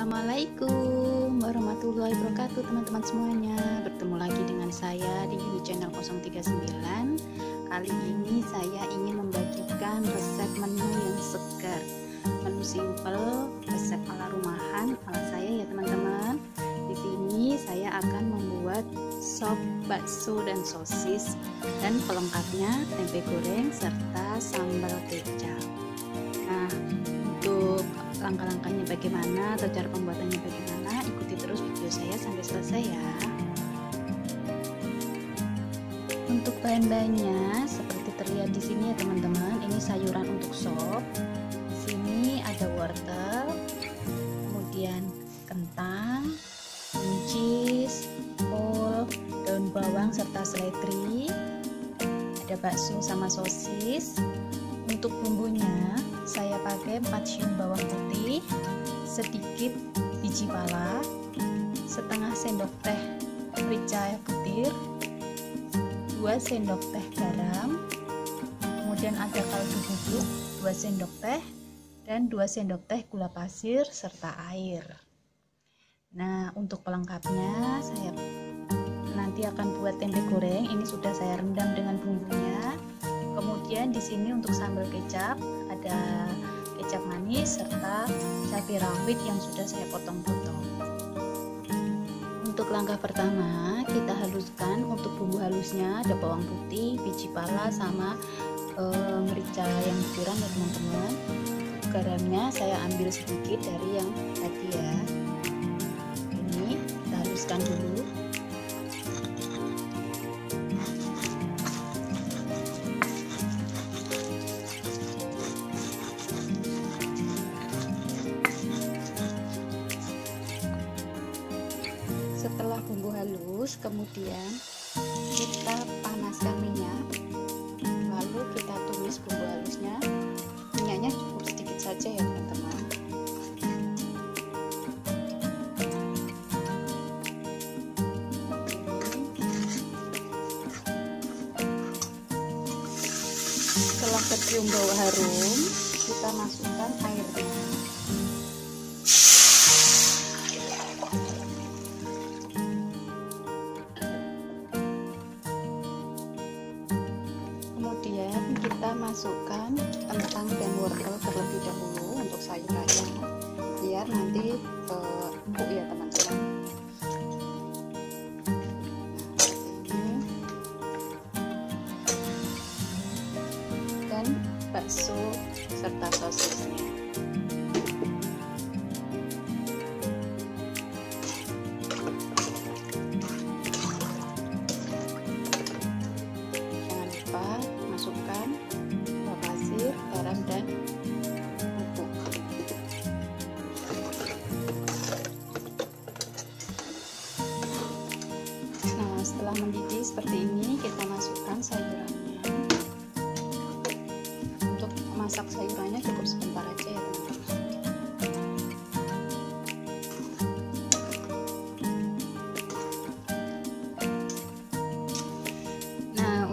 Assalamualaikum warahmatullahi wabarakatuh, teman-teman semuanya. Bertemu lagi dengan saya di YouTube channel 039. Kali ini saya ingin membagikan resep menu yang segar, menu simple, resep ala rumahan ala saya ya teman-teman. Di sini saya akan membuat sop bakso dan sosis dan pelengkapnya tempe goreng serta sambal kecap. Nah, untuk langkah-langkahnya bagaimana atau cara pembuatannya bagaimana, ikuti terus video saya sampai selesai ya. Untuk bahan-bahannya seperti terlihat di sini ya teman-teman, ini sayuran untuk sop. Di sini ada wortel, kemudian kentang, buncis, kol, daun bawang serta seledri. Ada bakso sama sosis. Untuk bumbunya saya pakai 4 siung bawang putih, sedikit biji pala, setengah sendok teh merica butir, 2 sendok teh garam, kemudian ada kaldu bubuk 2 sendok teh dan 2 sendok teh gula pasir serta air. Nah, untuk pelengkapnya saya nanti akan buat tempe goreng. Ini sudah saya rendam dengan bumbunya. Kemudian di sini untuk sambal kecap ada kecap manis serta cabai rawit yang sudah saya potong-potong. Untuk langkah pertama kita haluskan. Untuk bumbu halusnya ada bawang putih, biji pala sama merica yang butiran ya teman-teman. Garamnya saya ambil sedikit dari yang tadi ya. Ini kita haluskan dulu. Setelah bumbu halus, kemudian kita panaskan minyak, lalu kita tumis bumbu halusnya. Minyaknya cukup sedikit saja ya teman-teman. Setelah kecium bau harum, kita masukkan airnya. Kita masukkan kentang dan wortel terlebih dahulu untuk sayurannya, biar nanti empuk ya teman-teman. Dan bakso serta sosisnya. Jangan lupa masukkan gula pasir, garam dan bubuk. Nah, setelah mendidih seperti ini, kita masukkan sayurannya. Untuk masak sayurannya cukup sebentar aja ya teman-teman.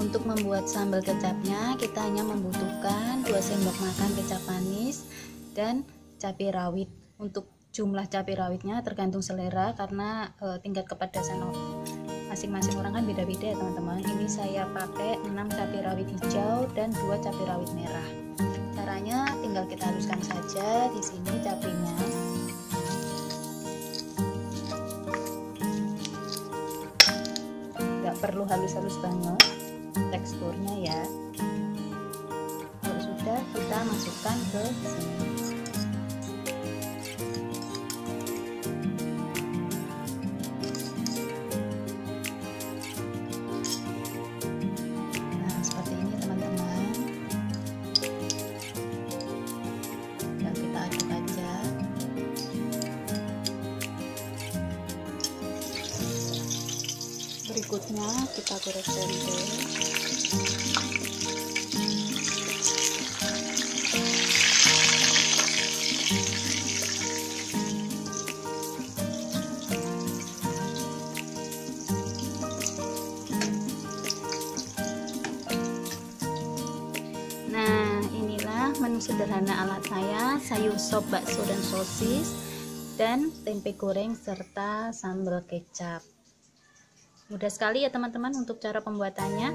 Untuk membuat sambal kecapnya, kita hanya membutuhkan 2 sendok makan kecap manis dan cabai rawit. Untuk jumlah cabai rawitnya tergantung selera, karena tingkat kepedasan masing-masing orang kan beda-beda ya teman-teman. Ini saya pakai 6 cabai rawit hijau dan 2 cabai rawit merah. Caranya tinggal kita haluskan saja di sini cabainya. Tidak perlu halus-halus banget teksturnya ya. Kalau sudah, kita masukkan ke sini. Nah, seperti ini teman-teman. Dan kita aduk aja. Berikutnya kita goreng tempe. Sederhana alat saya, sayur sop bakso dan sosis dan tempe goreng serta sambal kecap. Mudah sekali ya teman-teman untuk cara pembuatannya.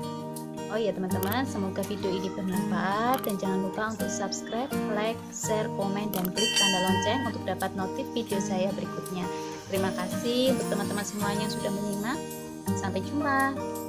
Oh iya teman-teman, semoga video ini bermanfaat dan jangan lupa untuk subscribe, like, share, komen, dan klik tanda lonceng untuk dapat notif video saya berikutnya. Terima kasih untuk teman-teman semuanya yang sudah menyimak. Sampai jumpa.